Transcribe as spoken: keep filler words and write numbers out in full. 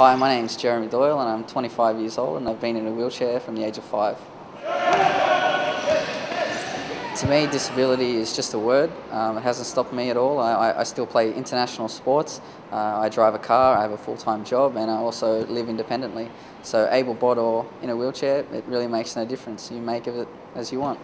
Hi, my name's Jeremy Doyle and I'm twenty-five years old and I've been in a wheelchair from the age of five. To me, disability is just a word. Um, it hasn't stopped me at all. I, I still play international sports. Uh, I drive a car, I have a full-time job, and I also live independently. So able-bodied or in a wheelchair, it really makes no difference. You make of it as you want.